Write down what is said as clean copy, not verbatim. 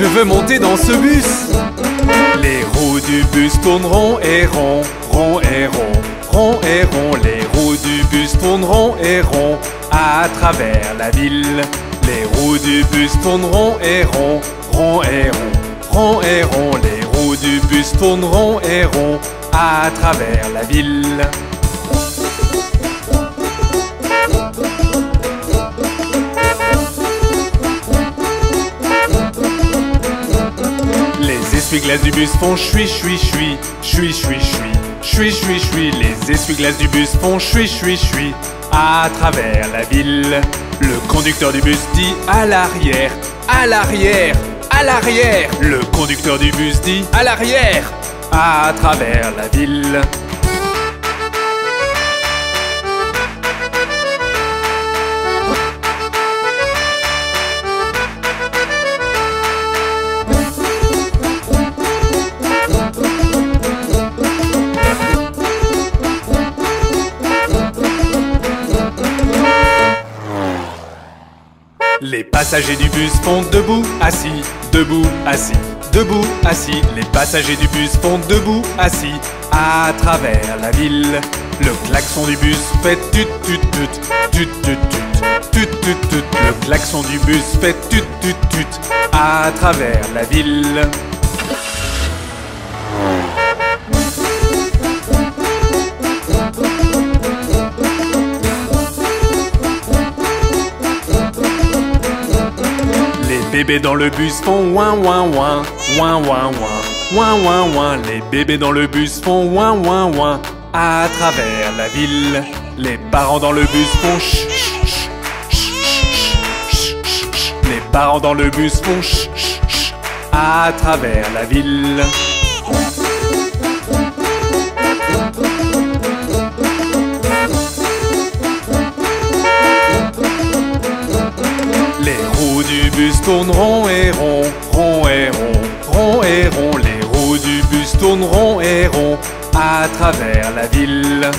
je veux monter dans ce bus. Les roues du bus tournent rond et rond, rond et rond, rond et rond. Les roues du bus tournent rond et rond à travers la ville. Les roues du bus tournent rond et rond, rond et rond, rond et rond. Les roues du bus tournent rond et rond à travers la ville. Les essuie-glaces du bus font chui chui chui, chui chui chui, chui chui chui. Les essuie-glaces du bus font chui chui chui à travers la ville. Le conducteur du bus dit à l'arrière, à l'arrière, à l'arrière. Le conducteur du bus dit à l'arrière à travers la ville. Les passagers du bus font debout, assis, debout, assis, debout, assis. Les passagers du bus font debout, assis, à travers la ville. Le klaxon du bus fait tut tut tut, tut tut tut, tut tut tut. Le klaxon du bus fait tut tut tut, à travers la ville. Les bébés dans le bus font ouin ouin ouin, ouin ouin ouin, ouin ouin ouin. Les bébés dans le bus font ouin ouin ouin à travers la ville. Les parents dans le bus font ch ch ch ch. Les parents dans le bus font ch ch ch à travers la ville. Les roues du bus tournent rond et rond, rond et rond, rond et rond. Les roues du bus tournent rond et rond à travers la ville.